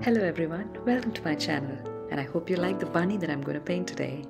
Hello everyone, welcome to my channel, and I hope you like the bunny that I'm going to paint today.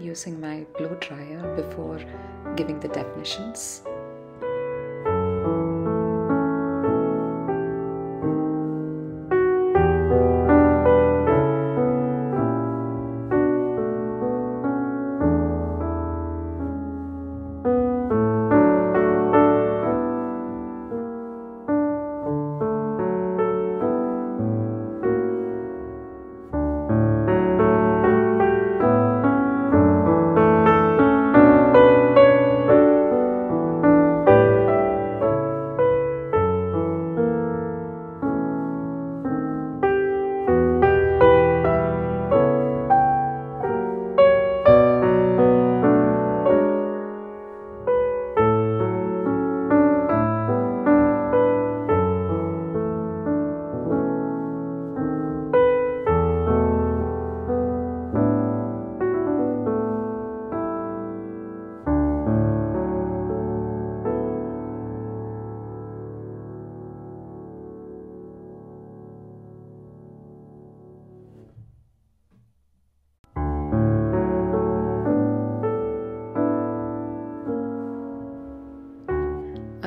Using my blow dryer before giving the definitions.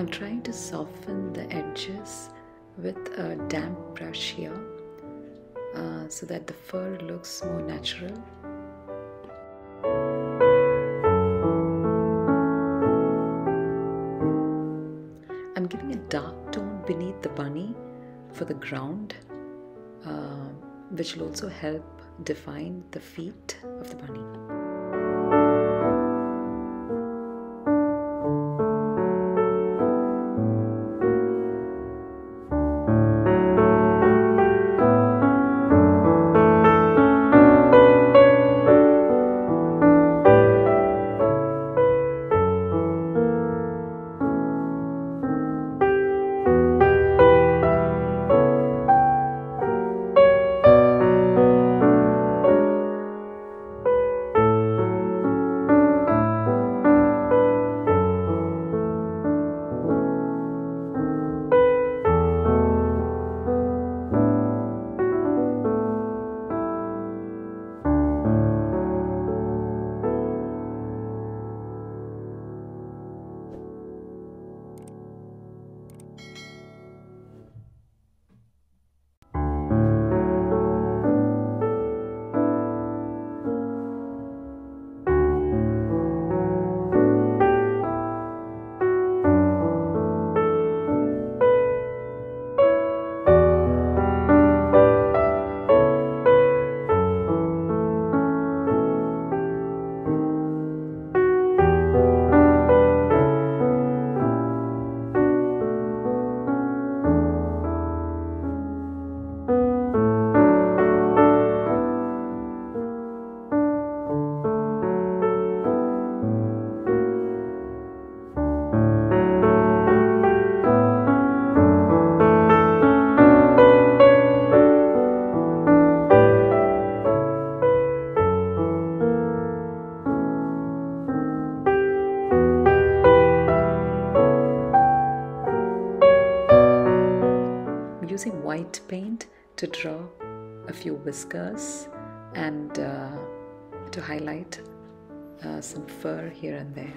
I'm trying to soften the edges with a damp brush here so that the fur looks more natural. I'm giving a dark tone beneath the bunny for the ground, which will also help define the feet of the bunny. using white paint to draw a few whiskers and to highlight some fur here and there.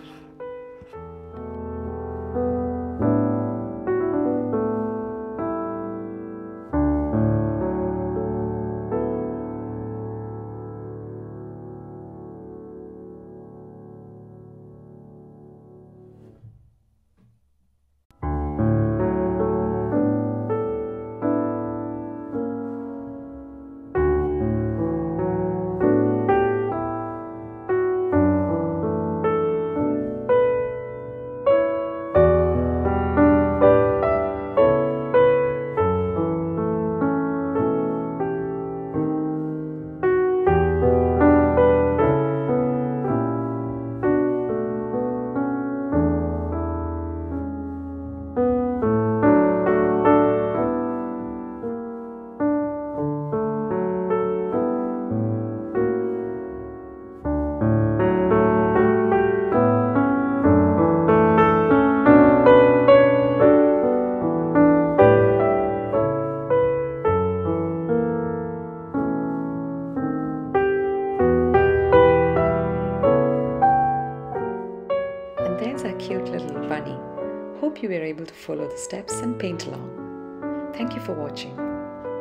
Hope you were able to follow the steps and paint along. Thank you for watching.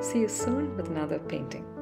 See you soon with another painting.